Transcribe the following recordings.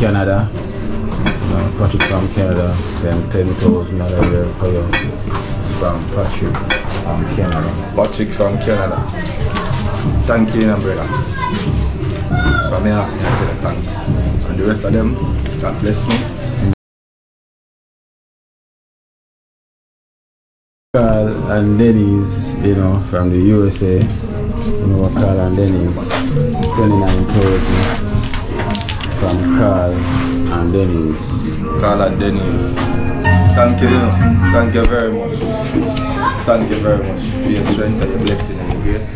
Canada. Patrick from Canada, same 10,000 a year for you. From Patrick from Canada. Patrick from Canada. Thank you, umbrella. From here, thanks. And the rest of them, God bless me. Carl and Dennis, you know, from the USA. You know, Carl and Dennis, 29,000. From Carl and Dennis. Carl and Dennis. Thank you. Thank you very much. Thank you very much for your strength and your blessing and your grace.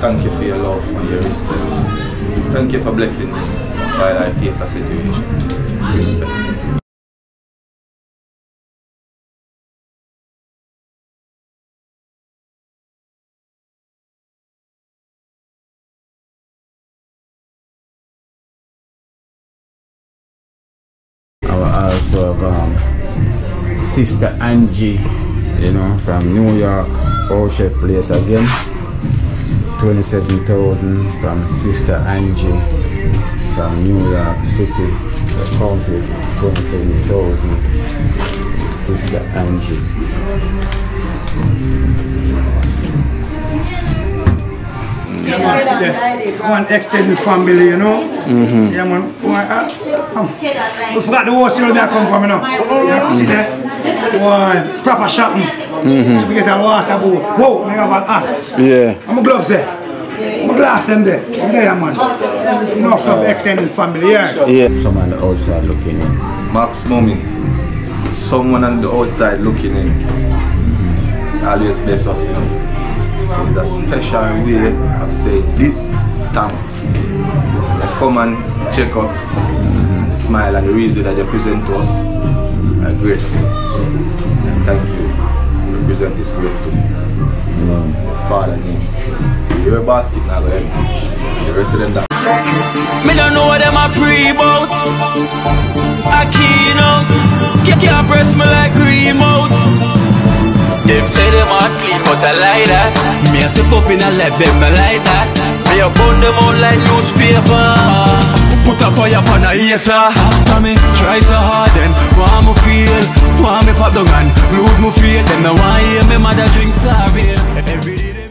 Thank you for your love and your respect. Thank you for blessing me while I face a situation. Respect. Of Sister Angie, you know, from New York, O'Shea Place again, 27,000 from Sister Angie, from New York City, County, 27,000, Sister Angie. Yeah, one extended family, you know. Mm-hmm. Yeah, man. We forgot the whole cereal that come from, you know. See that? Proper shopping. Mm-hmm. So we get a water bowl. Whoa, I have an hat. Yeah. I'm a gloves there. I'm a glass them there. I'm there, man. Enough of the extended family, yeah. Yeah. Someone on the outside looking in. Max Mommy. Someone on the outside looking in. Always bless us, you know. So it's a special way of saying this thanks. They come and check us. Smile and the reason that they present to us, I'm grateful. Thank you. You present this grace to me. Father name. So your basket now go empty. The rest of them that me don't know what them a pre-boat. I keynote. Can't press me like remote. Them say them are clean, but I like that. Me a step up in a left, them I like that. Me a bond them out like newspaper. Put a fire upon a hater. After me, try so hard and want me feel, want me pop down and lose me fear. Then I want hear me mother drink sorry. Every day them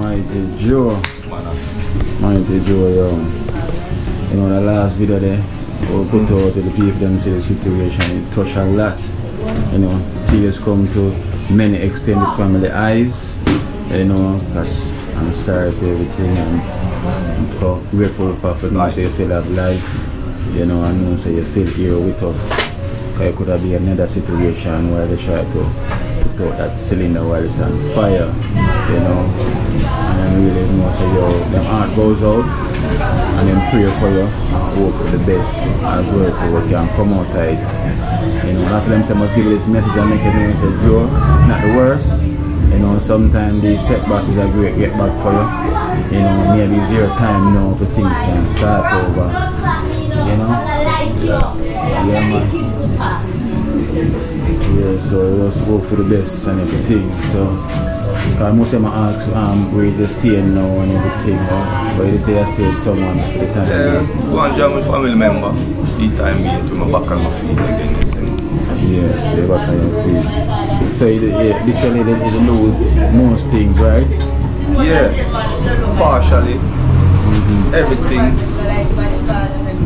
Mighty Joe, yo. You know the last video there, we put out to the people themselves situation, it touched a lot. You know, tears come to many extended family eyes. You know, because I'm sorry for everything and I'm grateful for now so you still have life. You know, and know so you're still here with us. Because it could have been another situation where they try to thought that cylinder was on fire, you know. And really more say, yo, them heart goes out and then pray for you and hope for the best as well to what can come out of it. You know, a lot of them say must give this message and make it known, say, bro, it's not the worst. You know, sometimes the setback is a great get back for you. You know, maybe it's your time now for things can start over. You know? Yeah, man. Yeah, so just hope for the best and everything. So, because most of them ask where is the staying now and everything. But you say I stayed someone at the time. Yes, one German family member. He time me into my back and my feet again. Yeah, they back on your feet. So literally they lose most things, right? Yeah, partially. Mm-hmm. Everything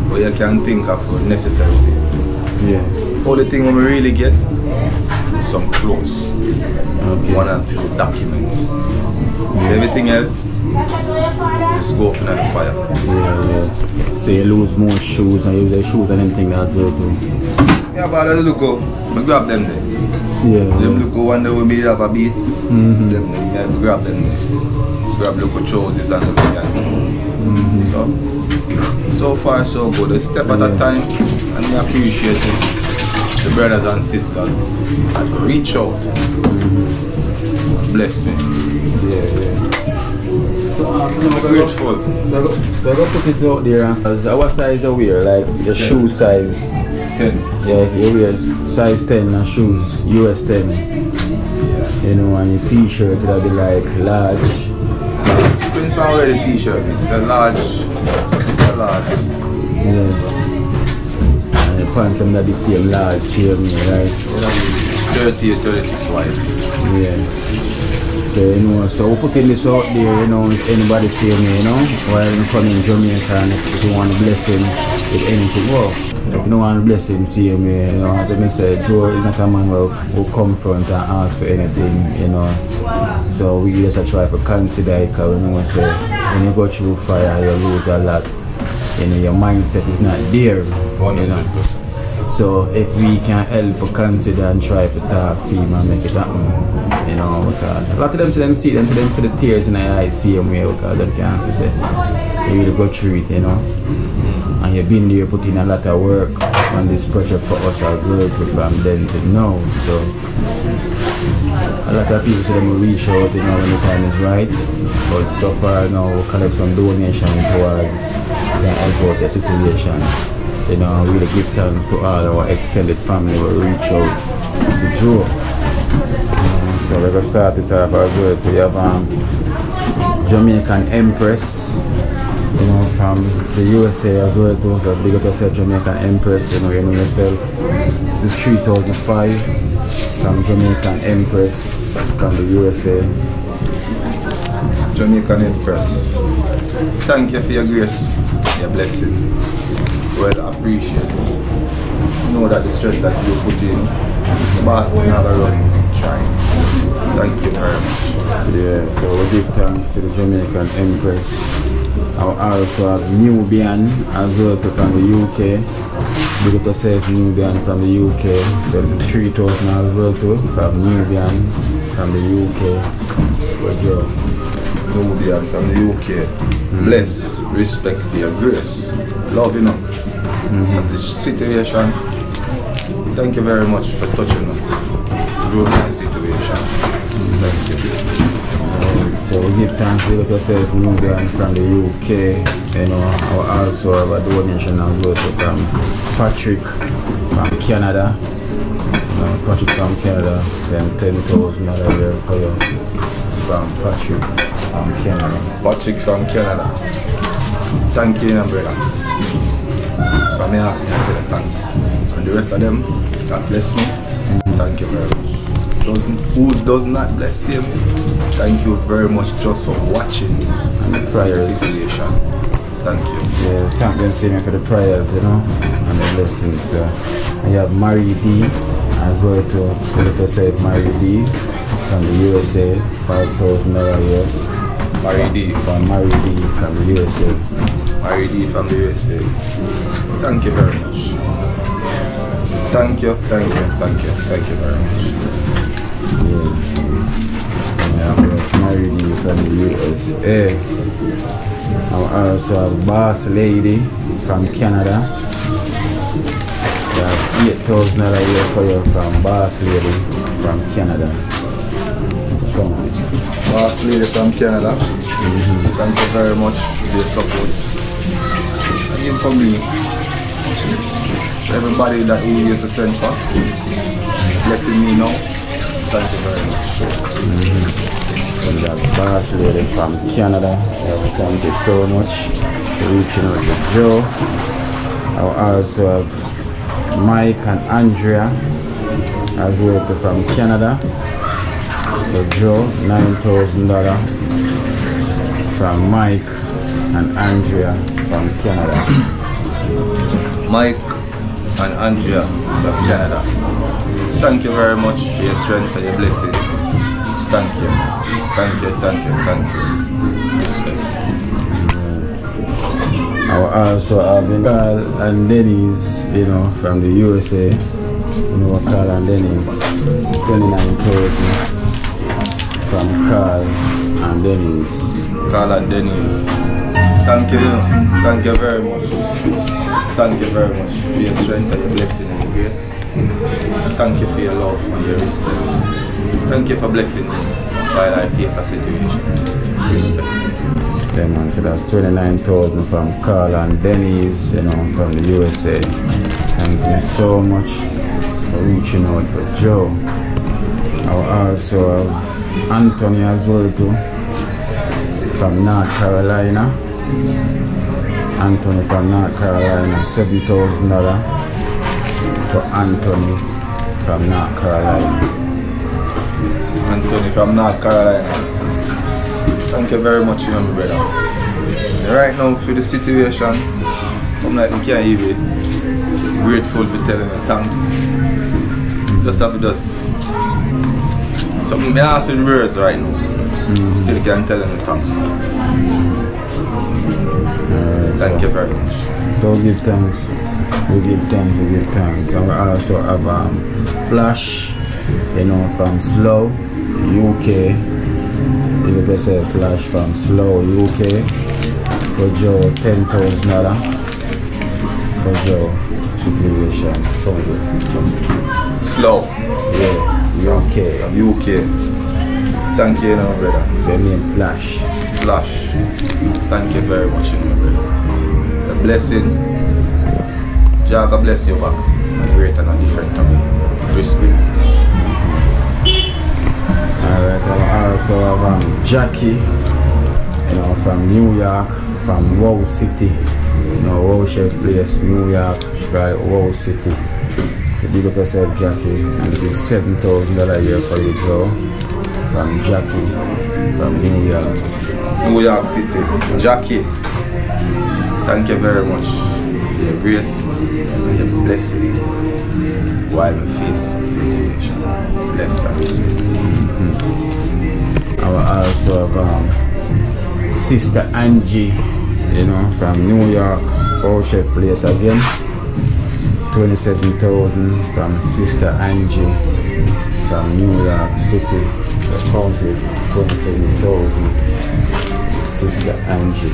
but you can think of necessary. Yeah. Only thing we really get is some clothes. Okay. One and two documents. Yeah. Everything else just go open on the fire. Yeah, yeah. So you lose more shoes and use their shoes and anything as well too. Yeah, but I look go. I grab them there. Yeah. Them look go one day we have a beat. Mm-hmm. Them yeah, we grab them there. Grab look trousers and everything. Mm-hmm. So far so good. A step at a time, and we appreciate it. The brothers and sisters that reach out. Bless me. Yeah, yeah. So I'm grateful. They're gonna put it out there and start. What size are we? Like your shoe size. 10. Yeah, you wear size 10 and shoes, US 10. Yeah. You know, and your t-shirt that'll be like large. Depends on where the t-shirt is, it's a large. Yeah. And the pants that'll be same large, same, right? 30 or 36 wide. Yeah. So, you know, so we're putting this out there, you know, if anybody see me, you know, while I'm coming in Jamaica and if you want a blessing with anything, well. If no one bless him, see him, you know, as I said, Joe is not a man who confront and ask for anything, you know. So we just try to consider it because we know when you go through fire, you lose a lot. You know, your mindset is not there, you know. So if we can help to consider and try to talk to him and make it happen, you know, because a lot of them see them, see the tears in their eyes, see him, because they can't see it. You really go through it, you know. And you've been there putting a lot of work on this project for us as well from then to now. So a lot of people say we reach out, you know, when the time is right. But so far now we collect some donation towards the help out the situation. You know, really give thanks to all our extended family who reach out to Joe. So we're gonna start it off as well. We have Jamaican Empress. You know, from the USA as well, those are big up yourself, Jamaican Empress, you know yourself. This is 3005 from Jamaican Empress from the USA. Jamaican Empress, thank you for your grace, your blessing. Well, I appreciate it. Know that the stress that you put in, the basket never run trying. Thank you very much. Yeah, so we give thanks to the Jamaican Empress. I also have Newbian as well from the UK. Big up yourself, Newbian from the UK. So this is 3000 as well too from Newbian from the UK. Newbian from the UK. Bless, respect, your grace, love, you know. That's the situation. Thank you very much for touching on my situation. Thank you. So we give thanks to yourself, Newbian from the UK, you know. I also have a donation as well from Patrick from Canada. Patrick from Canada, send $10,000 for you from Patrick from Canada. Patrick from Canada. Thank you, brother. From here, thanks. And the rest of them, God bless me. Thank you very much. Who does not bless him? Thank you very much just for watching and the prayers. Situation. Thank you. Yeah, thank you for the prayers, you know, and the blessings. And you have Mary D as well to put yourself, Mary D from the USA, $5,000 a year. Mary D from the USA. Mary D from the USA. Thank you very much. Thank you very much. Yeah, USA. I also have Boss Lady from Canada. You have $8,000 a year for you from Boss Lady from Canada. Boss Lady from Canada. Thank you very much for your support. And even for me, everybody that you use the send for, blessing me now. Thank you very much. And that Boss Lady from Canada, thank you so much for reaching out to Joe. I also have Mike and Andrea as well from Canada. So Joe, $9,000 from Mike and Andrea from Canada. Mike and Andrea from Canada, thank you very much for your strength and your blessing. Thank you, thank you, thank you, thank you. I also have Carl and Dennis, you know, from the USA. You know, Carl and Dennis, $29,000. From Carl and Dennis. Carl and Dennis. Thank you. Thank you very much. Thank you very much for your strength and your blessing and your grace. Thank you for your love and your respect. Thank you for blessing me while I face a situation. Respect. Yeah, man, so that's $29,000 from Carl and Dennis, you know, from the USA. Thank you so much for reaching out for Joe. I also have Anthony as well too, from North Carolina. Anthony from North Carolina, $7,000 for Anthony from North Carolina. Anthony from North Carolina, thank you very much, my brother. Right now, for the situation, I'm like, I can't even be grateful for telling you thanks. Just have to something else in words right now. Still can't tell any thanks. Thank you very much. So give thanks. We give thanks, we give thanks. And we also have Flash, you know, from Slow, UK. You can say Flash from Slow, UK. For Joe, $10,000. For Joe, situation. Slow. Yeah. UK. UK. Thank you, no, brother. Your name, Flash. Flash. Thank you very much, my brother. The blessing. Jackie bless you back. It's great and a different topic. Respect. Alright, I also have Jackie, you know, from New York, from Wow City. You know, Wow Chef Place, New York, right? Wow City. Big up yourself, Jackie, and this is $7,000 a year for you, Joe, from Jackie, from New York. New York City. Jackie, thank you very much for your grace and your blessing while we face the situation. Bless and respect. I also have Sister Angie, you know, from New York, Ocean Place again. $27,000 from Sister Angie from New York City. So counted $27,000 Sister Angie.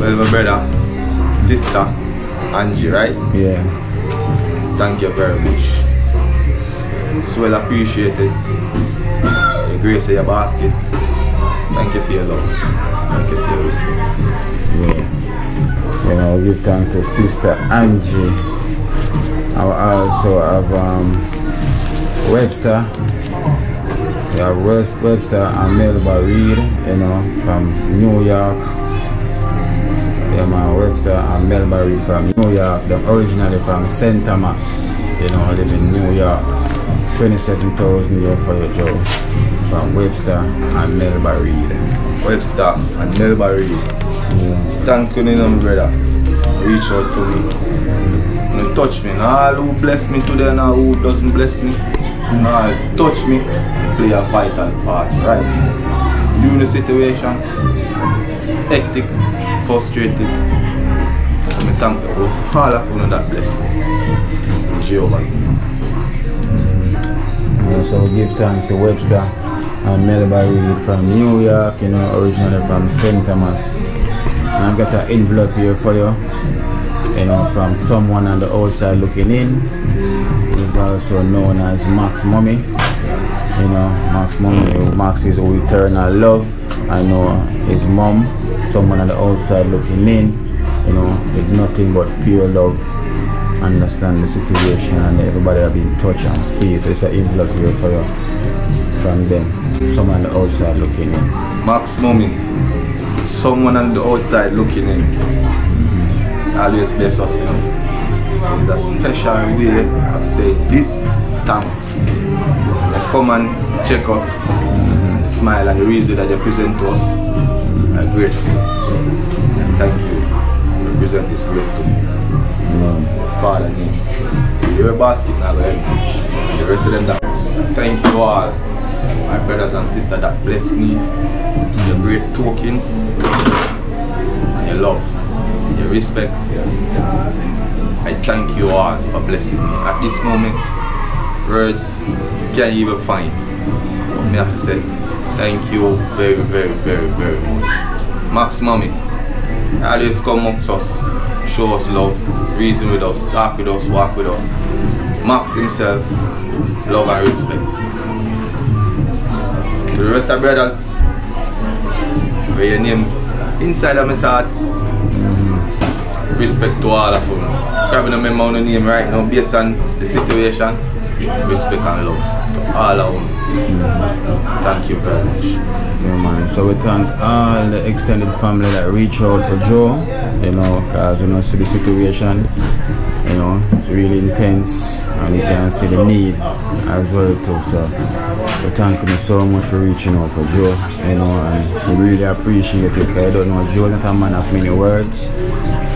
Well, my brother, Sister Angie, right? Yeah. Thank you very much. It's well appreciated. The grace of your basket. Thank you for your love. Thank you for your respect. Yeah. And I'll give thanks to Sister Angie. I also have Webster. We have Webster and Melba Reed, you know, from New York. Yeah, man, Webster and Melba Reed from New York. They're originally from St. Thomas, you know, live in New York. $27,000 a year for your Joe from Webster and Melba Reed. Webster and Melba Reed. Yeah. Thank you, my brother. Reach out to me. You touch me. All who bless me today and all who doesn't bless me, all touch me. Play a vital part, right? during the situation. Hectic, frustrated. So I thank you for all of you that blessing. In Jehovah's name. So give thanks to Webster and Melba Reed from New York, you know, originally from St. Thomas. And I've got an envelope here for you, you know, from someone on the outside looking in. He's also known as Max Mommy. You know, Max Mommy, Max is our eternal love. I know his mom, someone on the outside looking in, you know, it's nothing but pure love. Understand the situation and everybody have been touched and pleased. It's an envelope here for you from them. Someone on the outside looking in. Max Mommy, someone on the outside looking in. Always bless us, you know. So it's a special way of saying this thanks. Like, come and check us, smile, and the reason that they present to us. I'm grateful. And thank you. You present this grace to me. Father name. So your basket now go empty. The rest of them that thank you all, my brothers and sisters that bless me. Your great talking, and your love, your respect. I thank you all for blessing me. At this moment, words can't even find. But me have to say thank you very, very, very, very much. Max Mommy always come amongst us, show us love, reason with us, talk with us, walk with us. Max himself, love and respect. To the rest of brothers, where your names inside of my thoughts, respect to all of them. Probably don't remember my name right now based on the situation. Respect and love to all of them. Thank you very much. Yeah, man. So we thank all the extended family that reach out for Joe, you know, because you know, see the situation, you know, it's really intense and you can see the need as well too. So we thank you so much for reaching out for Joe, you know, and we really appreciate it. I don't know, Joe is not a man of many words,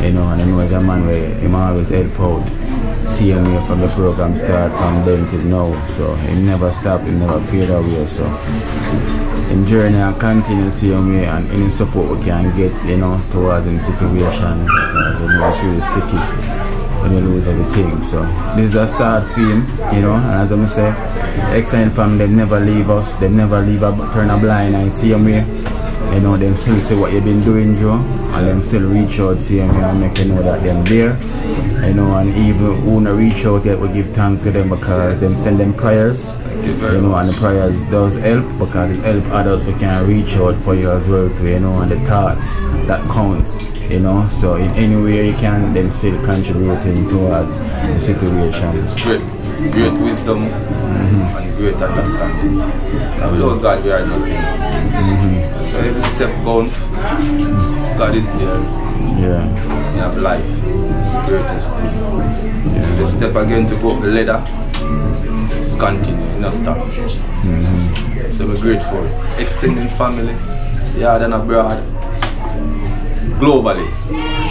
you know, and I know he's a man where he always help out. Seeing me from the program start from then till now, so it never stopped, it never fade away. So in journey and continue seeing me and any support we can get, you know, towards the situation, you know, it's really sticky when you lose everything. So this is a start theme, you know, and as I say, excellent family, they never leave us, they never leave us, turn a blind and see me. You know, them still see what you've been doing, Joe, and them still reach out, see them, and make you know that them there. You know, and even who not reach out yet, we give thanks to them because them send them prayers. You know, and the prayers does help because it helps others who can reach out for you as well too, you know, and the thoughts that counts. You know, so in any way you can, them still contributing towards the situation. It's great, great wisdom and great understanding. And without God, we are nothing. So every step count, God is there. Yeah. You have life. It's the greatest thing. Yeah. The step again to go up the ladder, it's continuing, not stop. So we're grateful. Extending family, yard and abroad. Globally,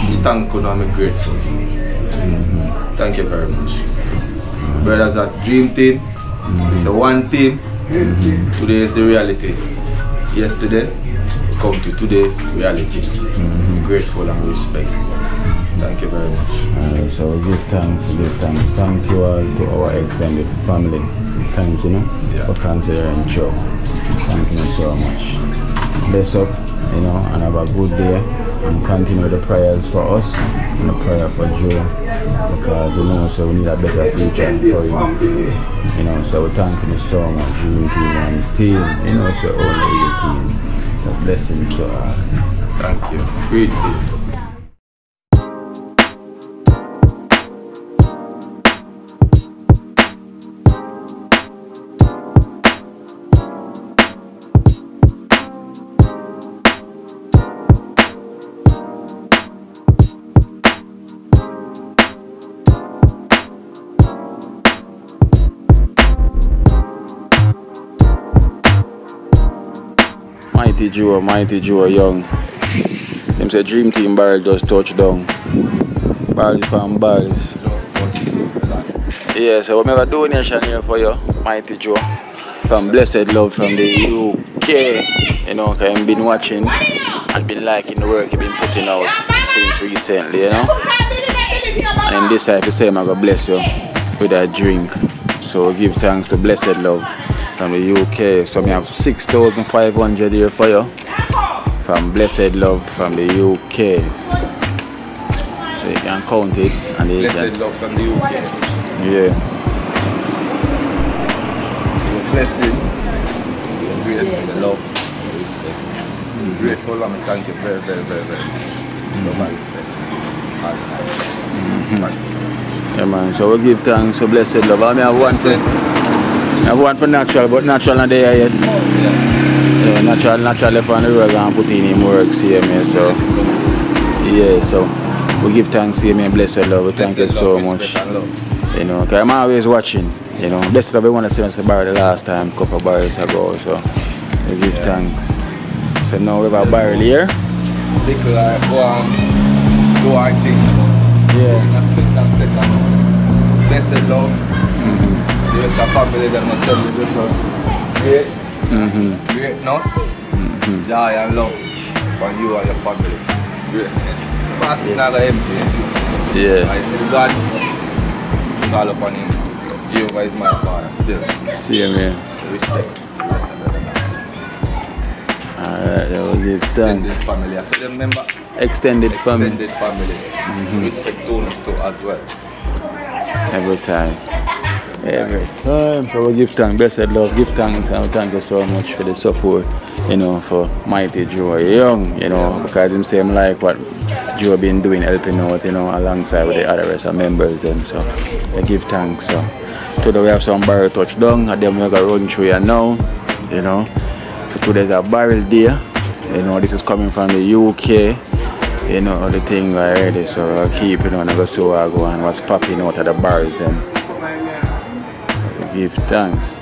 we thank you and I'm grateful. Thank you very much. Brothers are dream team, it's a one team. Today is the reality. Yesterday, come to today, reality. Grateful and respect. Thank you very much. So give thanks. Thank you all to our extended family. Thank you for considering Joe. Thank you so much. Bless up, you know, and have a good day. And continue the prayers for us and the prayer for Joe because we know so we need a better future for you. You know, so we thank you so much, you team and team. You know, it's your own little team. It's a blessing to all. Thank you. Greetings. Mighty Joe Young. Them say Dream Team barrel just touch down. Barrels from barrels. Yeah, so we have a donation here for you, Mighty Joe. From Blessed Love from the UK. Okay, you know, I've been watching and been liking the work you've been putting out since recently, you know. And then this I say I'm going to bless you with a drink. So give thanks to Blessed Love from the UK. So we have 6,500 here for you from Blessed Love from the UK. So you can count it. And Blessed Love from the UK. Yeah. Blessing, grace, love, respect. I'm grateful and thank you very, very, very, very much. Love and respect. Yeah, man. So we give thanks to Blessed Love. I mean, I have one for natural, but natural not there yet. Yeah, natural left on the road and put in him work, CMA. So, yeah, so we give thanks to him and Blessed Love. We thank you so much. You know, because I'm always watching. You know, blessed love, everyone has seen us borrow the last time, couple barrels ago, so we give thanks. So now we have a barrel here. Blessed love. There's a family that must serve the greatness, joy and love for you and your family. Greatness. Passing another empty. Yeah. I see God. Call upon him. Jehovah is my father still. See you, man. So respect. Alright, that was it. Extended family. So remember? Extended family. Respect to us too as well. Every time. So we give thanks. Blessed love. Give thanks. And thank you so much for the support, you know, for mighty Joe Young, you know, because him same like what Joe been doing, helping out, you know, alongside with the other rest of members then. So I give thanks. So today we have some barrel touchdown, and then we're gonna run through here now, you know. So today's a barrel day, you know, this is coming from the UK, you know, the thing already. So I keep, you know, and I go see what I go and what's popping out of the barrels then. I give thanks.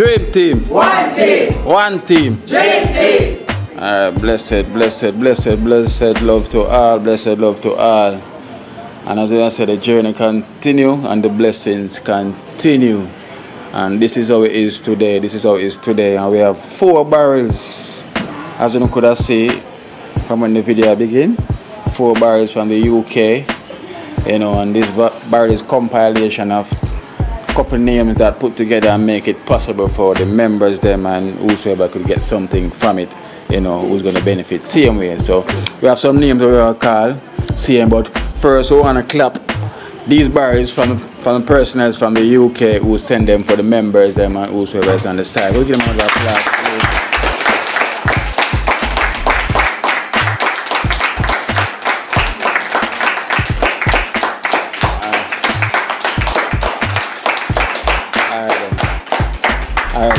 Dream team. One team. One team. Dream team. All right, blessed love to all. Blessed love to all. And as I said, the journey continue and the blessings continue. And this is how it is today. This is how it is today. And we have 4 barrels, as you could have seen from when the video begin. 4 barrels from the UK, you know, and this barrel is compilation of couple names that put together and make it possible for the members them and whosoever could get something from it, you know, who's going to benefit same way. So we have some names that we will call same, but first we want to clap these barrels from personals from the UK who send them for the members them and whosoever is on the side. We'll give them another applause, please.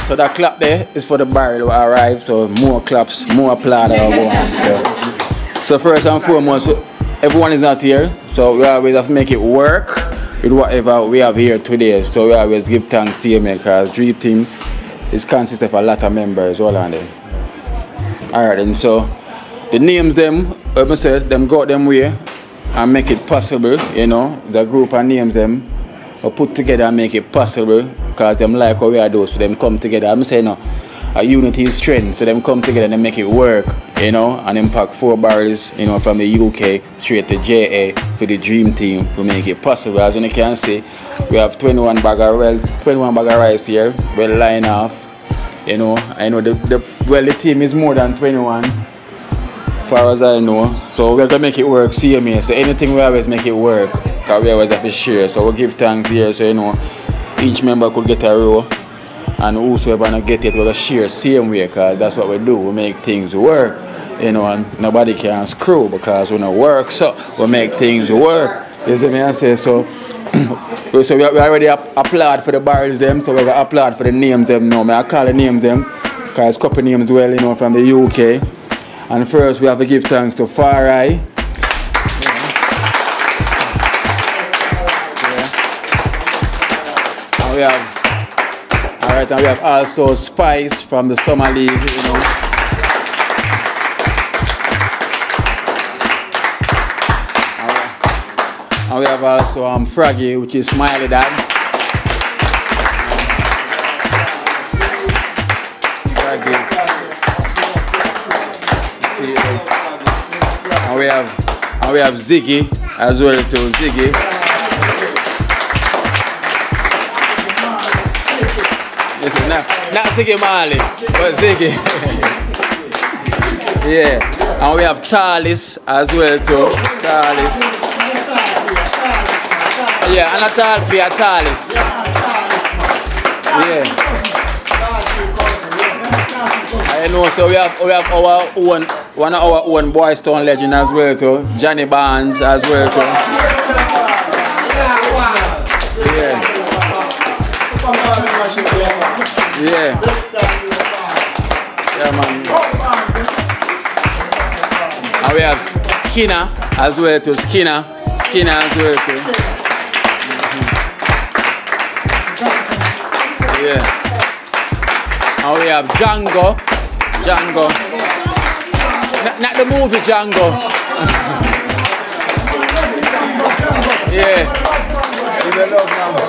So that clap there is for the barrel who arrived, so more claps, more applause. So first and foremost, everyone is not here, so we always have to make it work with whatever we have here today. So we always give thanks to CMA, because Dream Team is consisted of a lot of members. All on there. Alright then, so the names them, as I said, them got them way and make it possible, you know, the group of names them put together and make it possible, because them like what we are doing, so them come together. I'm saying no, a unity is strength, so them come together and they make it work, you know, and impact 4 barrels, you know, from the UK straight to JA for the Dream Team to make it possible. As you can see, we have 21 bag of rice here, well line off, you know. I know the team is more than 21, far as I know, so we're gonna make it work, see me. So anything we always make it work, because we always have to share. So we'll give thanks here, so you know, each member could get a row, and whosoever gonna get it, we'll share same way, because that's what we do. We make things work, you know, and nobody can screw, because we don't work, so we make things work. You see me, I say so. So we already applaud for the barrels them, so we're gonna applaud for the names them now. I call the names them, because couple names well, you know, from the UK. And first we have to give thanks to Farai. We have, all right, and we have also Spice from the Summer League, you know. Right. And we have also Froggy, which is Smiley Dad. Froggy. And we have Ziggy as well too. Ziggy. Listen, not Ziggy Marley, but Ziggy. Yeah, and we have Charles as well too. Charles. Yeah, and a Charles. Yeah. I know, so we have our own, one of our own Boy Stone legend as well too. Johnny Barnes as well too. Yeah. Yeah. Yeah, man. And we have Skinner as well too. Skinner as well too. Mm-hmm. Yeah. And we have Django. Not the movie Django. Yeah. He's a love number.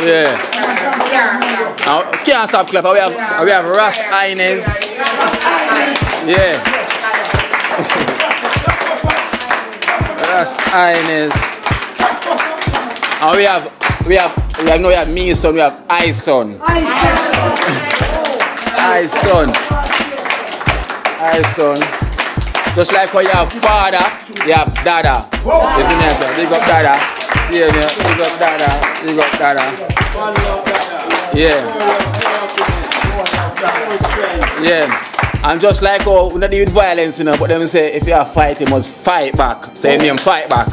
Yeah. Now, can't stop clap. We have Russ Inez. Yeah. Russ Inez. And we have me son. We have I son. I son. Just like how you have father, you have dada. You see me, so big up dada. See me, big up dada. Big up dada. Yeah. Yeah. And just like how we don't do violence, you know, but them say if you are fighting, you must fight back. Say your name, fight back.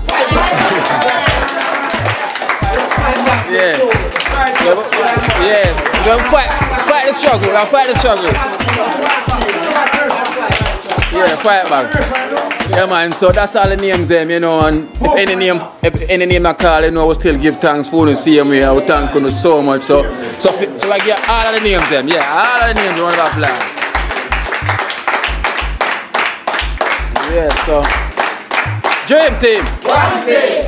Yeah. Yeah. We're gonna fight the struggle. We're gonna fight the struggle. Yeah, quiet man. Yeah man, so that's all the names them, you know, and if any name I call, you know, we still give thanks for the same way. I would thank you so much. So I get all of the names them, yeah, all of the names, round of applause. Yeah, so dream team.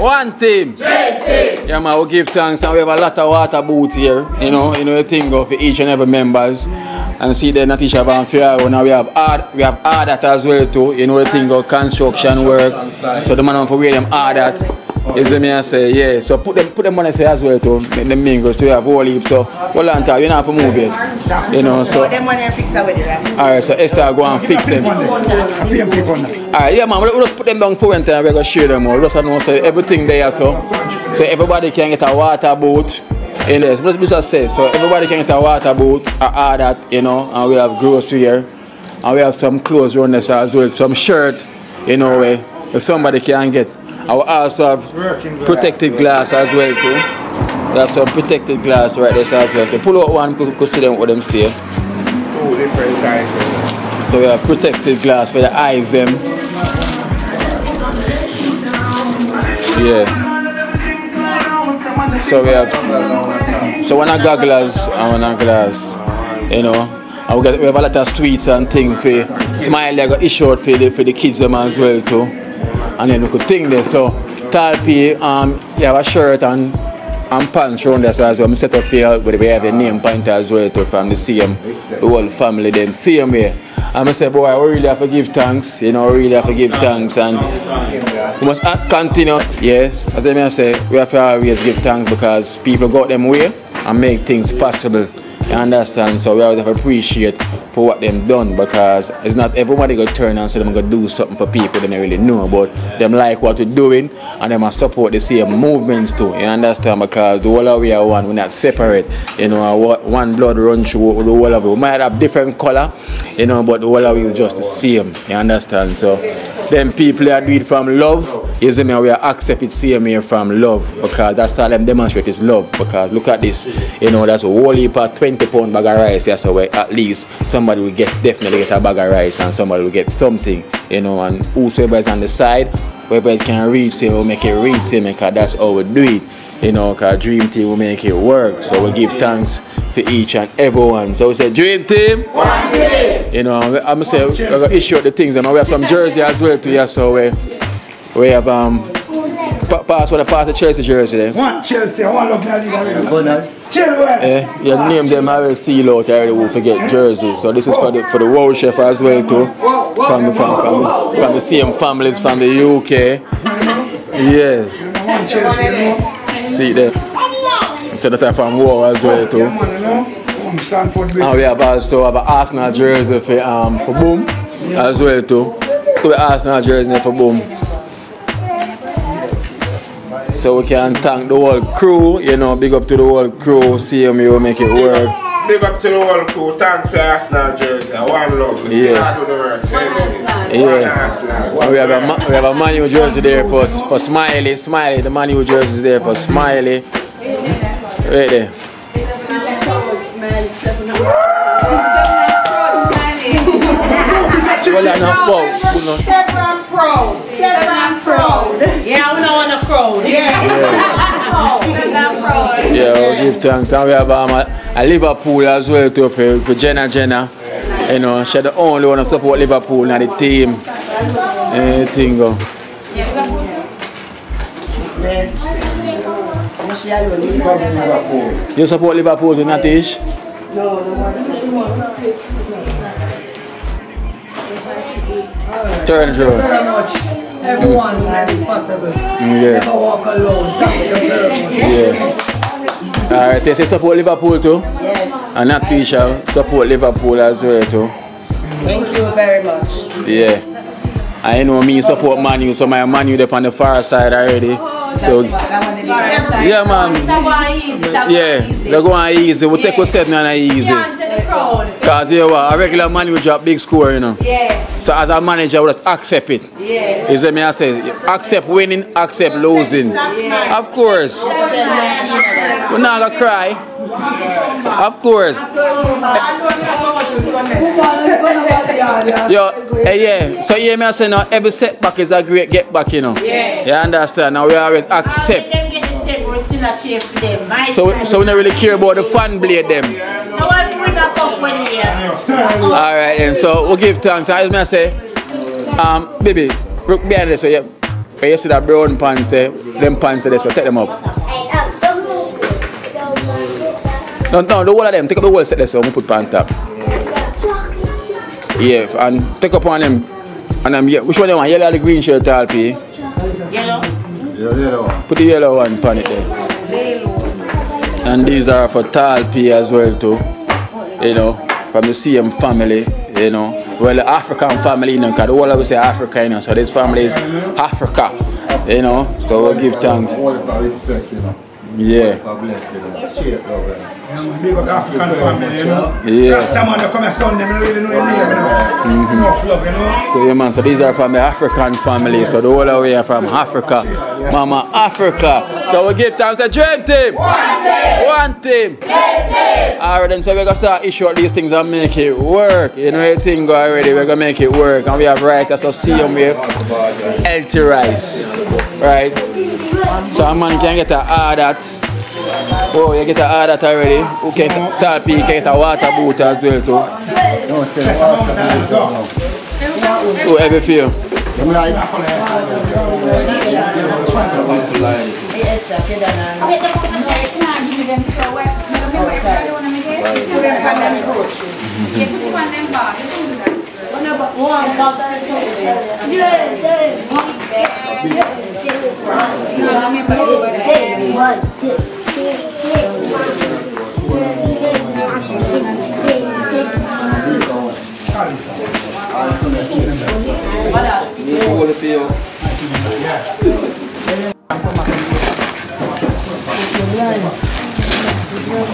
One team. Dream team. Yeah man, we give thanks and we have a lot of water boot here. You know the thing of each and every members. And see the Natisha Van Fiero. Now we have hard that as well too. You know the thing of construction work. So the man for wear them hard that. Is the me I say, yeah. So put them on say as well to the mingles. So we have whole heap. So hold on time, you not have to move it. You know, so no, them one I fix already, right? Alright, so Esther go and fix them. Alright, yeah man, we'll just put them down for one time and we're gonna show them all. Just know so everything there so everybody can get a water boat. You know, just say so everybody can get a water boat, all that, you know, and we have grocery here. And we have some clothes on this as well, some shirt, you know, where somebody can get. I will also have protected glass as well too. We have some protected glass right there as well too. Pull out one, you could see them with them stay. Two different kinds. So we have protected glass for the eyes them. Yeah. So we have, so one goggles and one glass, you know. And we have a lot of sweets and things for smile they got issued for the kids them as well too. And then we could think there, so Talpi, you have a shirt and pants around there as well. I set up here where we have the name pointer as well too, from the same, the whole family them, same way. And I said, boy, we really have to give thanks, you know, really have to give thanks and we must continue, yes. As I say, we have to always give thanks because people got them way and make things possible. You understand? So we always have to appreciate for what they've done because it's not everybody gonna turn and say they're gonna do something for people they don't really know about. Them like what we're doing and them support the same movements too. You understand? Because the whole of we are one, we're not separate. You know, one blood runs through the whole of it. We might have different color, you know, but the whole of it is just the same. You understand? So them people that do it from love. You see me, we accept it same here from love because that's how them demonstrate is love because look at this, you know, that's a whole heap of 20-pound bag of rice, that's so at least somebody will definitely get a bag of rice and somebody will get something, you know, and whosoever is on the side, whoever it can reach, say we'll make it reach, say because that's how we do it, you know, because Dream Team will make it work, so we give thanks for each and everyone. So we say Dream Team, one team. You know, I'm say we're going to issue the things, and we have some jersey as well to you, so we have pass the Chelsea jersey there. One Chelsea, one love Bonus. Yeah, you name them I will seal out, I already will forget jersey. So this is for the world chef as well too. From the same families from the UK. Yeah. See there. So that are from war as well too. And we have also have an Arsenal jersey for Boom as well too. So the Arsenal jersey for Boom. So we can thank the whole crew, you know, big up to the whole crew, see them, you will make it work. Big up to the whole crew, thanks for Arsenal jersey, one love, yeah. The work, yeah. One we have a Man U jersey there for Smiley, the Man U jersey is there for Smiley, right there. Seven and proud. Yeah, we don't want to proud. Yeah. Yeah, we give thanks. And we have a Liverpool as well too for Jenna. You know, she's the only one to support Liverpool and the team. Anything go. You support Liverpool to Natish? No. Turn it over. Everyone is possible. Yeah. Never walk alone. Yeah. Alright, so you support Liverpool too? Yes. And that we shall support Liverpool as well too. Thank you very much. Yeah. I know me support Man U, so my Man U up on the far side already. So yeah, man. Yeah, they're going easy. We'll take what's set and easy. Because you know, a regular man will drop big score, you know. Yeah. So as a manager, we just accept it. Yeah. You see me? I say, accept winning, accept losing. Yeah. Of course. Yeah. We're not gonna cry. Yeah. Of course. Yeah, yo, yeah. So yeah, me I say now every setback is a great get back, you know. Yeah. You understand? Now we always accept. So we don't really care about the fan blade them. So I bring that up when we are. Alright then, so we'll give thanks. As me I say, baby, look behind this, so yeah. When you see that brown pants there, them pants there, so take them up. No, the whole of them, take up the whole set there, so we put pants up. Yeah, and take up on them. And them, yeah. Which one do you want? Yellow or the green shirt, Alpi? Yellow. Yellow one. Put the yellow one on it there. And these are for Talpi as well too. You know, from the CM family, you know. Well, the African family, you know, because the whole of us say Africa, you know, so this family is Africa, you know, so we'll give thanks. Yeah. Yeah. So yeah, man, so these are from the African family, so the whole of we are from Africa, Mama Africa. So we'll give thanks to Dream Team. One team. Alright then, so we're gonna start issue out these things and make it work. You know your thing go already, we're gonna make it work. And we have rice, that's a CM, we have healthy rice. Right? So a man can get a hard hat. Oh, you get a hard hat already. Who can tap you can get a water boot as well too. Who ever feel?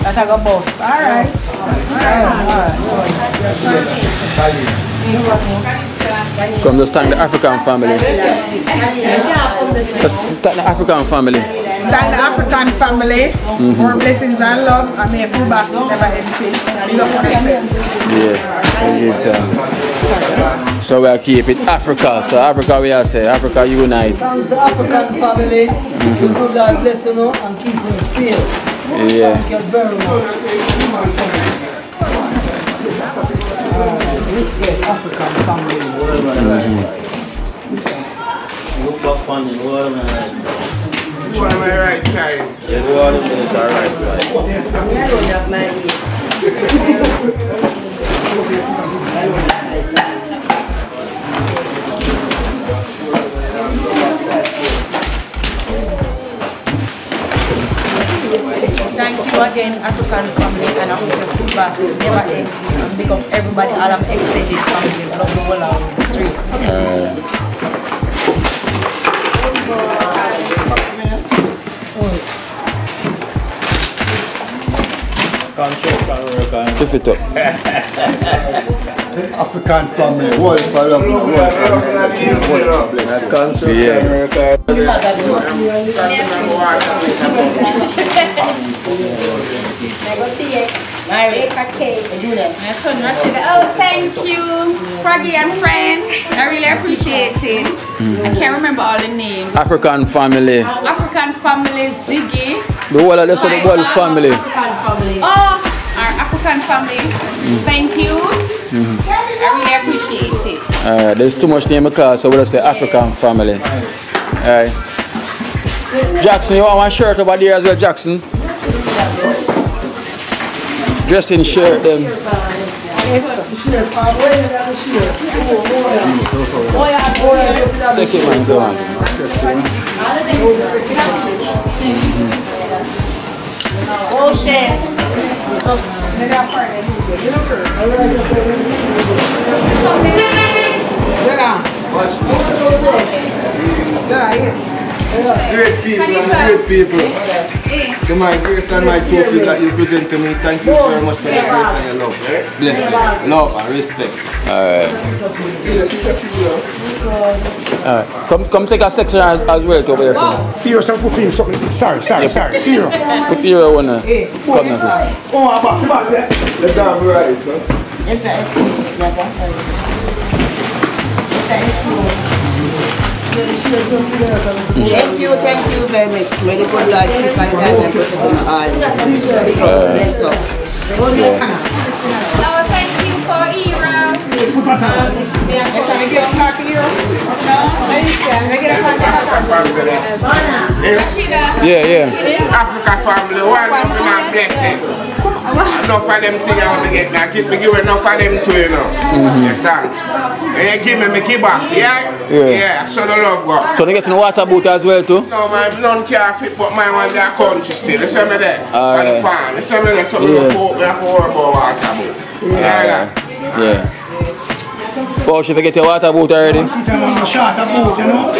That's a good boss. Alright. Come just thank the African family. Just thank the African family. Thank the African family for blessings and love. I mean, full back, never anything. Yeah, so we'll keep it Africa. So Africa, we are say Africa unite. Thanks the African family. Good God bless you and keep you safe. Yeah. Thank you very much. African family Thank you again, African family, and I hope the food basket never ends. Pick up everybody, all of extended family from the whole of the street. African family, world for love, world. Alright, okay. Oh, thank you, Froggy and friends. I really appreciate it. I can't remember all the names. African family. African family, Ziggy. The whole of the world family. Oh, our African family. Thank you. I really appreciate it. Alright, there's too much name in the car, so we'll say African family. Alright. Jackson, you want my shirt over there as well, Jackson? Dressing shirt them. Take it, man, go on. Great people. To my grace and my trophy that you present to me, thank you very much for the grace and your love. Blessing, love and respect. Alright. Come take a section as well to over there. Here, some put him something. Sorry. Here. Put here one. Come now. Oh, box there. The damn right. Yes, sir. Thank you very much. May the good Lord keep and guide and protect us all. Bless us. Thank you for Iran. African family, one of them are blessed. Enough of them things I want to get now. Keep me give enough of them too, you know. Yeah, thanks. And you give me, give back, yeah? Yeah, so the love go. So they get in the water boot as well too? No, my none care fit, but my one their country still. You see me there? On the farm. You see me there? So we have to worry about water boot. Yeah. Well, should we get your water boot already? I'm short a boot, you know.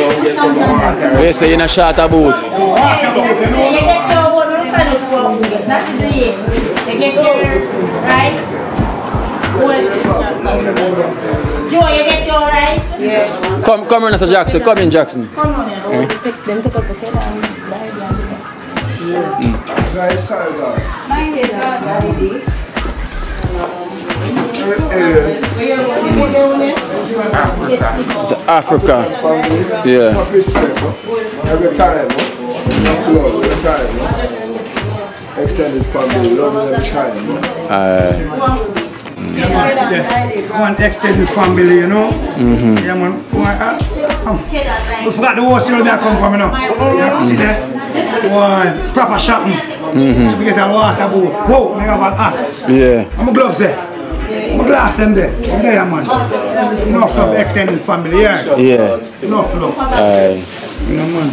They say you're not short a boot. Water boot, you know. That is the year. They get your rice. Joe, you get your rice? Yeah. Come on, Mr. Jackson. Come in, Jackson. Come on, yes. It's Africa. Yeah. Every time. Every time. Extended family, love them time. One extended family, you know. Yeah, man. We forgot the worst where I come from, you know. See there? One proper shopping. So we get a water boat. Whoa, I have an act. Yeah. I'm a gloves there. I'm a glass them there. I'm there, man. Enough love, extended family, yeah. Yeah. Enough love. You know, man.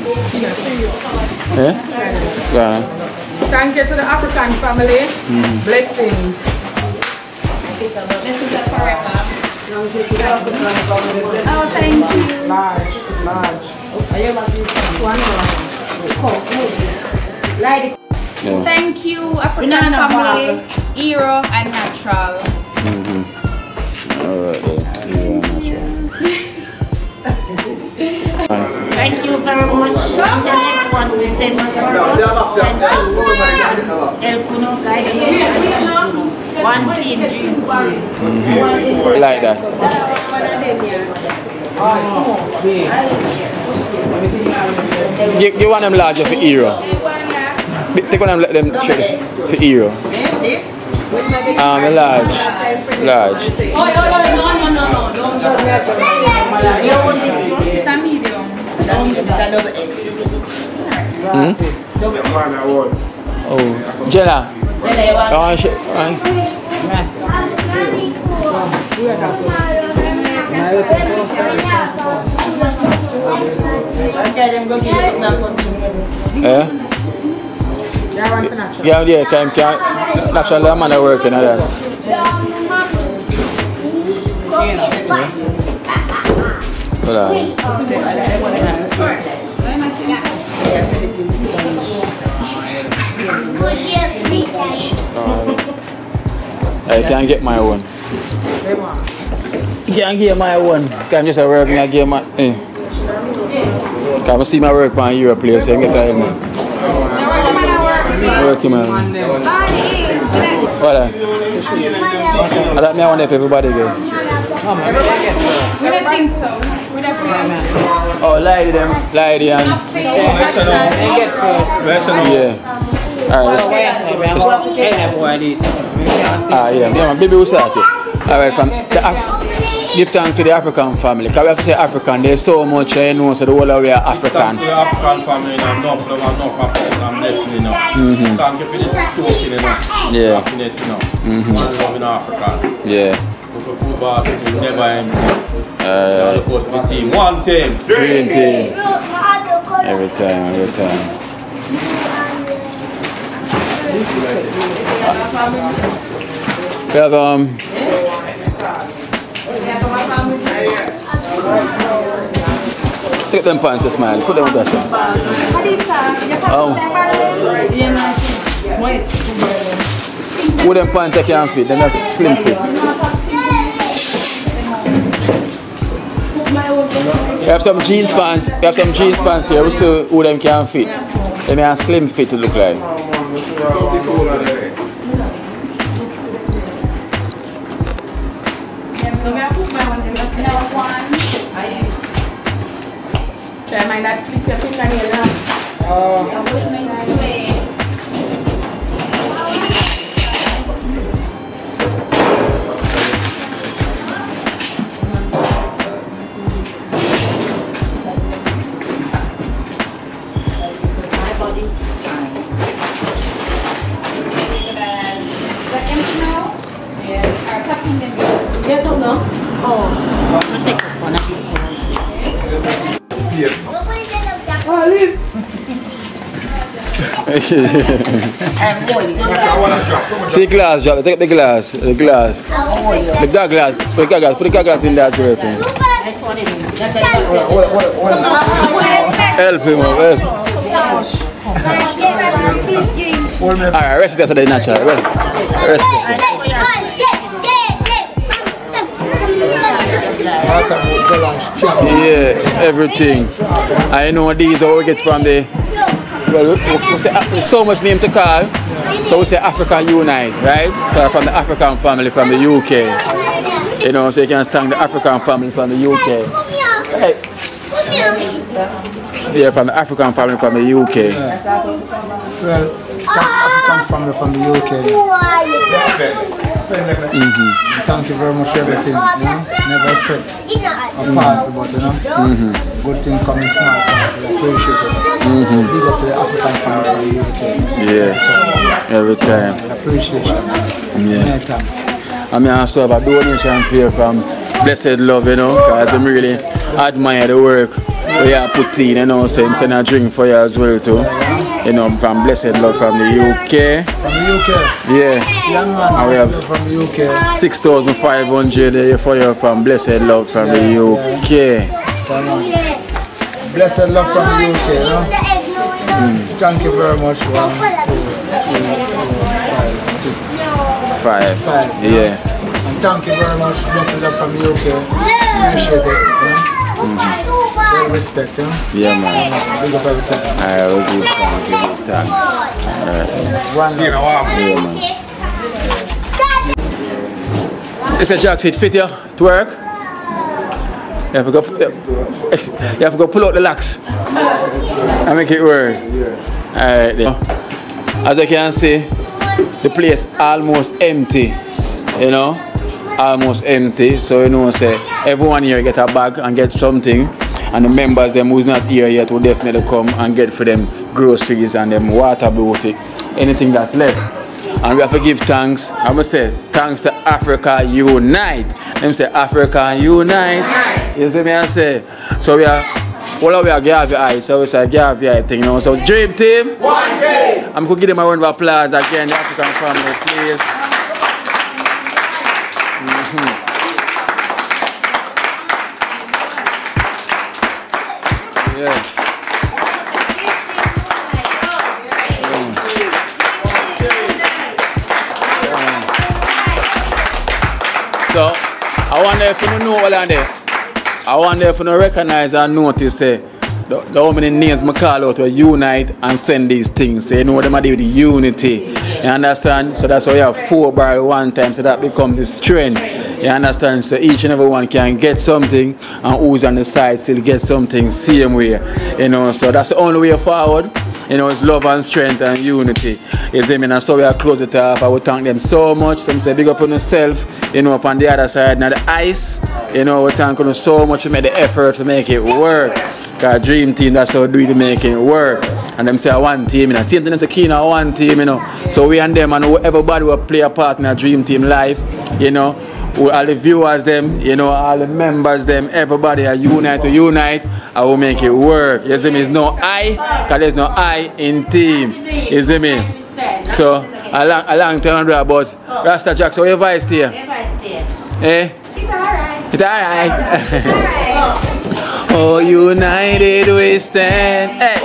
Yeah? Yeah. Thank you to the African family. Blessings. Blessings are forever. Oh, thank you. Large. Yeah. Thank you, African family, Hero and Natural. Alright, Thank you very much. What we send us for us. Help us, guide us. One team, dream team. Like that. Give one of them larger for Euro. Take one of them straight for Euro. Large. No. Oh, Jenna. Yeah, can naturally I'm not working at that. I can't get my one. Can't get my one. I'm just working. I get my. Can't see my work on your place. I get tired, man. Working, man. What? I don't know if everybody goes. We don't think so. We don't think. Oh, lie to them. Yeah. Alright. Yeah. Baby, we start it. Alright, from the give thanks to the African family. Because we have to say African. There's so much, you know, so the whole of we are African. Thanks to the African family, and enough love, enough happiness, and blessing, you know. Thank you for this talking, you know. Yeah. Happiness, you know. Love in Africa. Yeah. Never end. One team. Dream team. Every time. We have take them pants and smile. Put them on that side. Oh. Wooden pants I can't fit. Then that's slim fit. We have some jeans pants. Here. We see who them can fit. They may have slim fit to look like. Try my dad flip your fingernail now. See glass, drop. Take the glass, the glass. Take that glass. Put that glass. Put that glass in that thing. Help him, help. All right, rest it. That's the natural. Rest it. Yeah, everything. I know these are all get from the. Well, we say so much name to call, so we say African Unite, right? So from the African family from the UK. You know, so you can thank the African family from the UK. Right. Yeah, from the African family from the UK. Yeah. Well, African family from the UK. Mm-hmm. Thank you very much for everything, you know? Never expect a past, but you know? Mm-hmm. Good thing coming smart. Appreciate it. Mm-hmm. Big up to the African family. Yeah. Every time. Appreciation. Yeah. Many times. I mean, I also have a donation here from Blessed Love, you know, because I really admire the work we have put in, you know, so I'm sending a drink for you as well too. You know, from Blessed Love from the UK. From the UK? Yeah. Young man, and we have from the UK. 6,500 for you from Blessed Love from the UK. Yeah. Blessed Love from the UK, you know? Thank you very much. 1, 2, 3, 4, 5, 6, 5. Yeah. And thank you very much, Blessed Love from the UK. Appreciate it, you know? Very respect, you know? Yeah, man. Big up every time. Alright, we'll do time. Alright. One day in a while. Yeah, man. Is that Jack seat fit here to work? You have to go pull out the locks and make it work. Alright then. As you can see, the place almost empty. You know? Almost empty. So you know, say everyone here get a bag and get something. And the members them who's not here yet will definitely come and get for them groceries and them water bottle. Anything that's left. And we have to give thanks. I'm going to say thanks to Africa Unite. Let me say Africa Unite. You see me I say? So we are, all we are give your eyes. So we say give your eye thing, you know. So Dream Team. One day. I'm going to give them a round of applause again. The African family, please. Yeah. So, I wonder if you know all of them. I wonder if you recognize and notice the how many names I call out to unite and send these things. So you know what I do with the unity. You understand? So that's why you have 4 barrel 1 time. So that becomes the strength. You understand? So each and every one can get something and who's on the side still get something same way. You know, so that's the only way forward. You know, it's love and strength and unity. You see me? And so we are close it off. I would thank them so much. So I'm saying big up on yourself. You know, up on the other side, now the ice. You know, we thank them so much. We made the effort to make it work. Because Dream Team, that's how we do it, to make it work. And them say one team, you know. Same thing, them say keen on one team, you know. So we and them and everybody will play a part in a Dream Team life, you know. All the viewers them, you know, all the members them, everybody are unite to unite. I will make it work. You see me? There's no I, because there's no I in team. You see me? So, a long time ago, but Rasta Jack, so your vice there? Eh? It's alright. It's alright. Oh, united we stand, hey.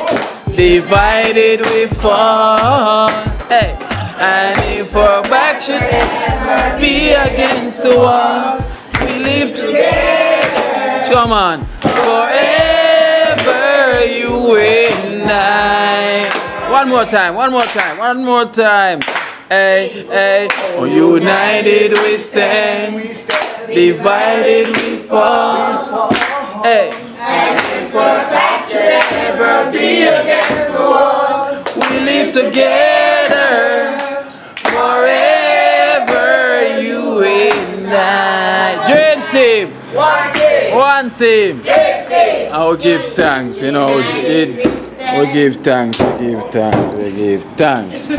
Divided we fall, hey. And if our back should ever be against the wall, we live together. Come on. Forever you and I. One more time, one more time, one more time. Hey, hey. Oh, united we stand, divided we fall. Hey. And if our back should never be against the wall. We live together forever, you and I. Dream team! One team! I'll give thanks, you know. We give thanks, we give thanks.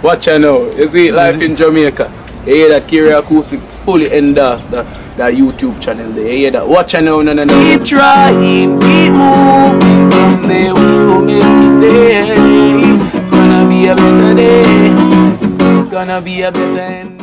Watch her now, you see life in Jamaica. You hear that Kerry Acoustics fully endorsed that YouTube channel there. You hear that? Watch her now, Keep trying, keep moving. Someday we'll make it there. It's gonna be a better day. It's gonna be a better end.